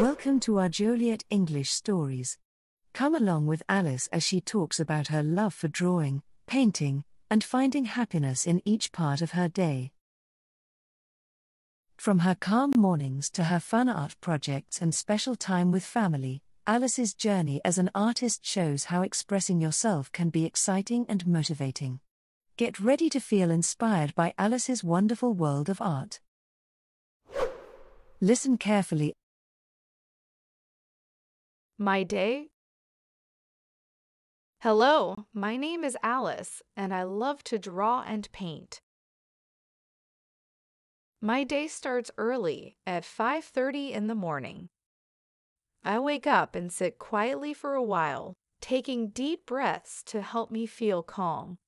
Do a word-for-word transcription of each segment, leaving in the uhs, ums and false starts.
Welcome to our Joliet English Stories. Come along with Alice as she talks about her love for drawing, painting, and finding happiness in each part of her day. From her calm mornings to her fun art projects and special time with family, Alice's journey as an artist shows how expressing yourself can be exciting and motivating. Get ready to feel inspired by Alice's wonderful world of art. Listen carefully. My day? Hello, my name is Alice, and I love to draw and paint. My day starts early, at five thirty in the morning. I wake up and sit quietly for a while, taking deep breaths to help me feel calm.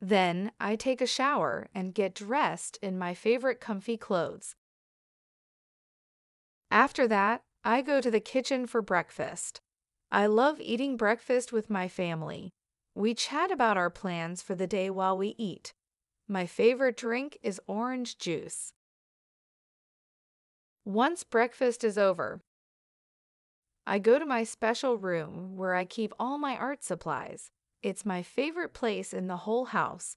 Then, I take a shower and get dressed in my favorite comfy clothes. After that, I go to the kitchen for breakfast. I love eating breakfast with my family. We chat about our plans for the day while we eat. My favorite drink is orange juice. Once breakfast is over, I go to my special room where I keep all my art supplies. It's my favorite place in the whole house.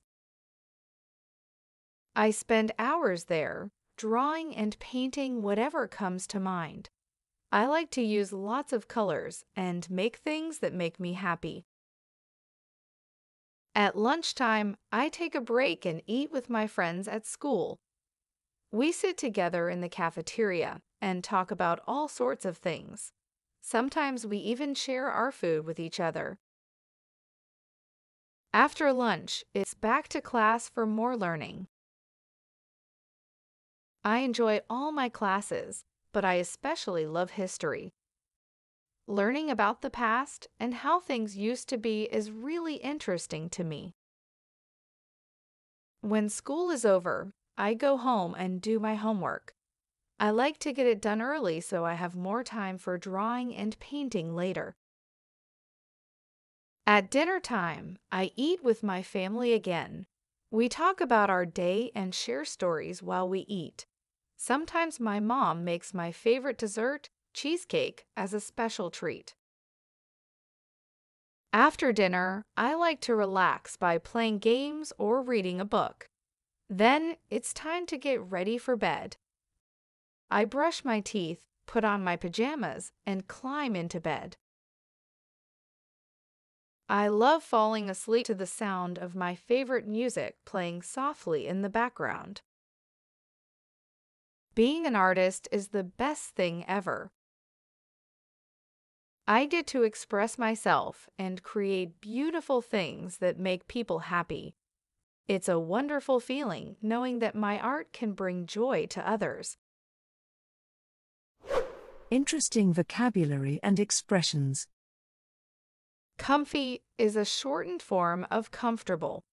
I spend hours there, drawing and painting whatever comes to mind. I like to use lots of colors and make things that make me happy. At lunchtime, I take a break and eat with my friends at school. We sit together in the cafeteria and talk about all sorts of things. Sometimes we even share our food with each other. After lunch, it's back to class for more learning. I enjoy all my classes, but I especially love history. Learning about the past and how things used to be is really interesting to me. When school is over, I go home and do my homework. I like to get it done early so I have more time for drawing and painting later. At dinner time, I eat with my family again. We talk about our day and share stories while we eat. Sometimes my mom makes my favorite dessert, cheesecake, as a special treat. After dinner, I like to relax by playing games or reading a book. Then, it's time to get ready for bed. I brush my teeth, put on my pajamas, and climb into bed. I love falling asleep to the sound of my favorite music playing softly in the background. Being an artist is the best thing ever. I get to express myself and create beautiful things that make people happy. It's a wonderful feeling knowing that my art can bring joy to others. Interesting vocabulary and expressions. Comfy is a shortened form of comfortable.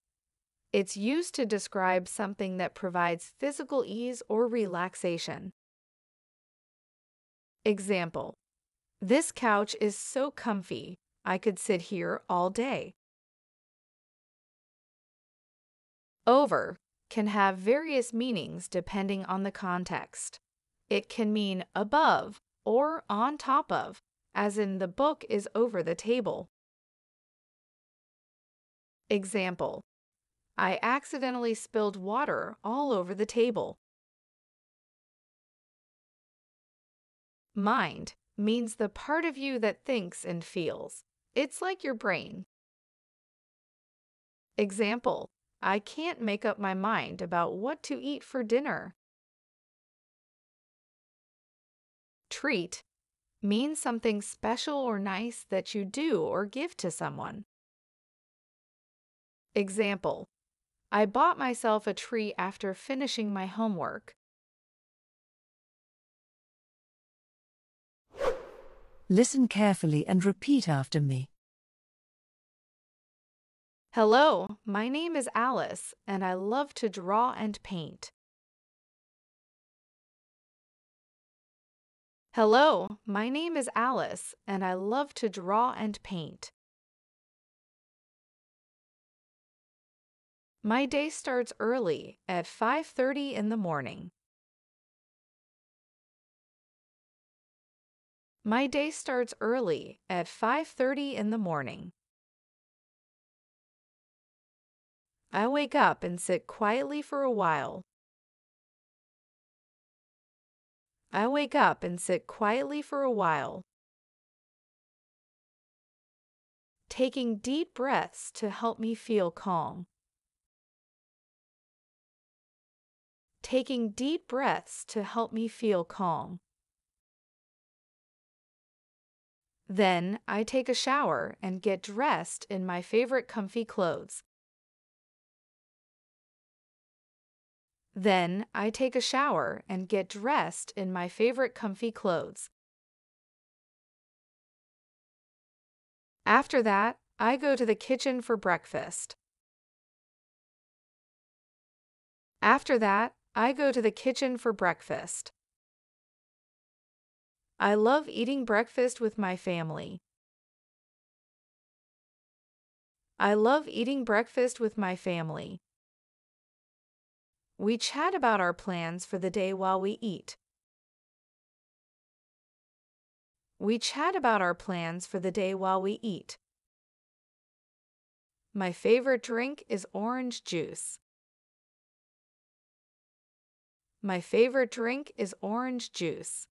It's used to describe something that provides physical ease or relaxation. Example: This couch is so comfy, I could sit here all day. Over can have various meanings depending on the context. It can mean above or on top of, as in the book is over the table. Example: I accidentally spilled water all over the table. Mind means the part of you that thinks and feels. It's like your brain. Example: I can't make up my mind about what to eat for dinner. Treat means something special or nice that you do or give to someone. Example: I bought myself a treat after finishing my homework. Listen carefully and repeat after me. Hello, my name is Alice, and I love to draw and paint. Hello, my name is Alice, and I love to draw and paint. My day starts early, at five thirty in the morning. My day starts early at five thirty in the morning. I wake up and sit quietly for a while. I wake up and sit quietly for a while, taking deep breaths to help me feel calm. Taking deep breaths to help me feel calm. Then I take a shower and get dressed in my favorite comfy clothes. Then I take a shower and get dressed in my favorite comfy clothes. After that, I go to the kitchen for breakfast. After that, I go to the kitchen for breakfast. I love eating breakfast with my family. I love eating breakfast with my family. We chat about our plans for the day while we eat. We chat about our plans for the day while we eat. My favorite drink is orange juice. My favorite drink is orange juice.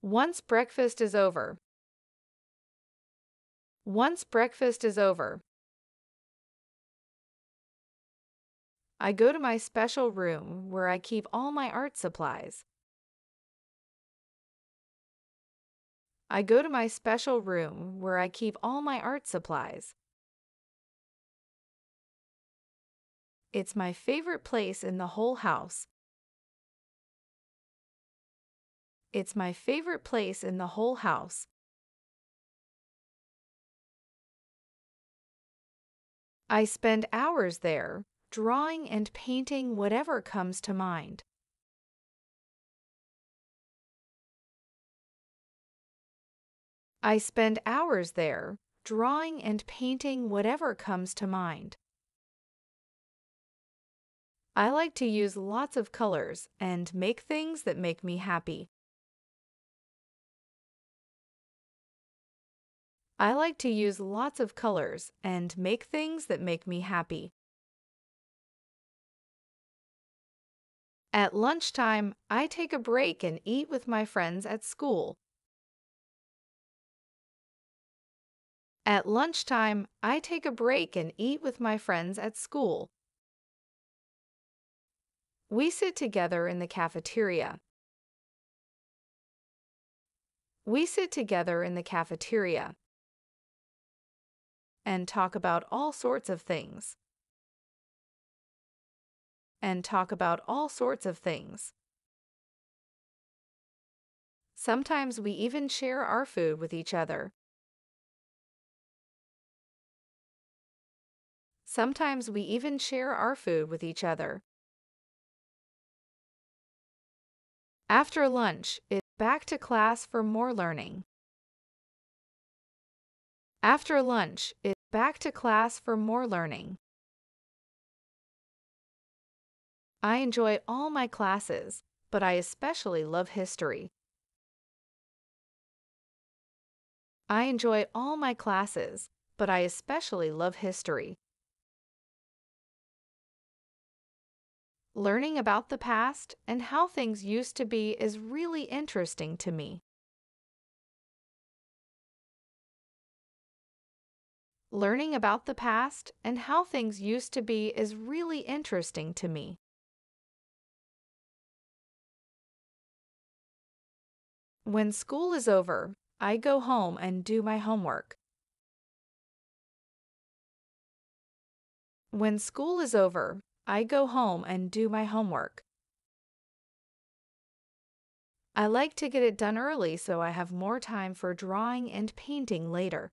Once breakfast is over. Once breakfast is over. I go to my special room where I keep all my art supplies. I go to my special room where I keep all my art supplies. It's my favorite place in the whole house. It's my favorite place in the whole house. I spend hours there, drawing and painting whatever comes to mind. I spend hours there, drawing and painting whatever comes to mind. I like to use lots of colors and make things that make me happy. I like to use lots of colors and make things that make me happy. At lunchtime, I take a break and eat with my friends at school. At lunchtime, I take a break and eat with my friends at school. We sit together in the cafeteria. We sit together in the cafeteria and talk about all sorts of things. And talk about all sorts of things. Sometimes we even share our food with each other. Sometimes we even share our food with each other. After lunch, it's back to class for more learning. After lunch, it's back to class for more learning. I enjoy all my classes, but I especially love history. I enjoy all my classes, but I especially love history. Learning about the past and how things used to be is really interesting to me. Learning about the past and how things used to be is really interesting to me. When school is over, I go home and do my homework. When school is over, I go home and do my homework. I like to get it done early so I have more time for drawing and painting later.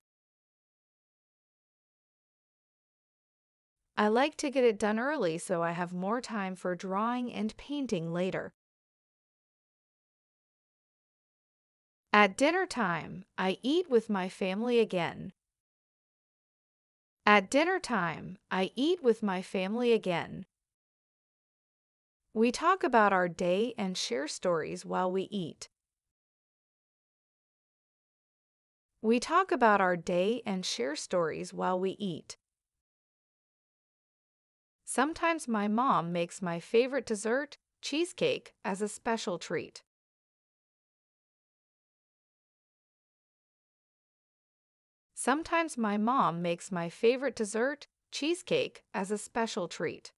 I like to get it done early so I have more time for drawing and painting later. At dinner time, I eat with my family again. At dinner time, I eat with my family again. We talk about our day and share stories while we eat. We talk about our day and share stories while we eat. Sometimes my mom makes my favorite dessert, cheesecake, as a special treat. Sometimes my mom makes my favorite dessert, cheesecake, as a special treat.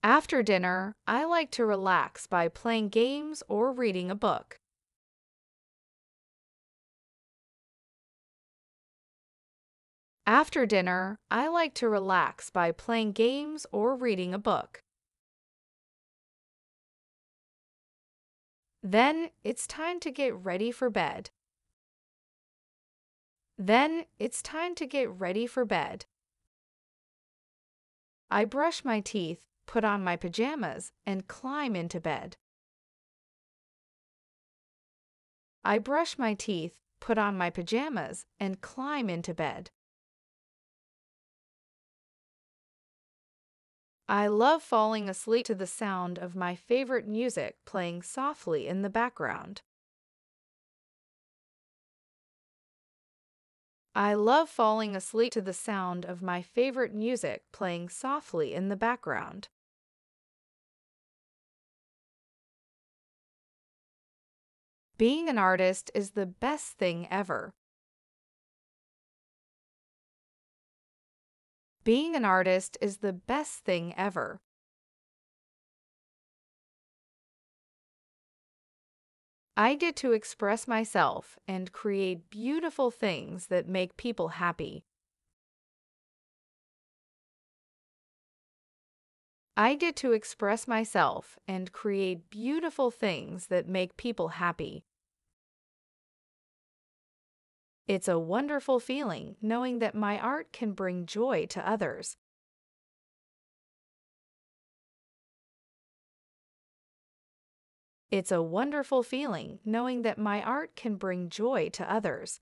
After dinner, I like to relax by playing games or reading a book. After dinner, I like to relax by playing games or reading a book. Then it's time to get ready for bed. Then it's time to get ready for bed. I brush my teeth, put on my pajamas, and climb into bed. I brush my teeth, put on my pajamas, and climb into bed. I love falling asleep to the sound of my favorite music playing softly in the background. I love falling asleep to the sound of my favorite music playing softly in the background. Being an artist is the best thing ever. Being an artist is the best thing ever. I get to express myself and create beautiful things that make people happy. I get to express myself and create beautiful things that make people happy. It's a wonderful feeling knowing that my art can bring joy to others. It's a wonderful feeling knowing that my art can bring joy to others.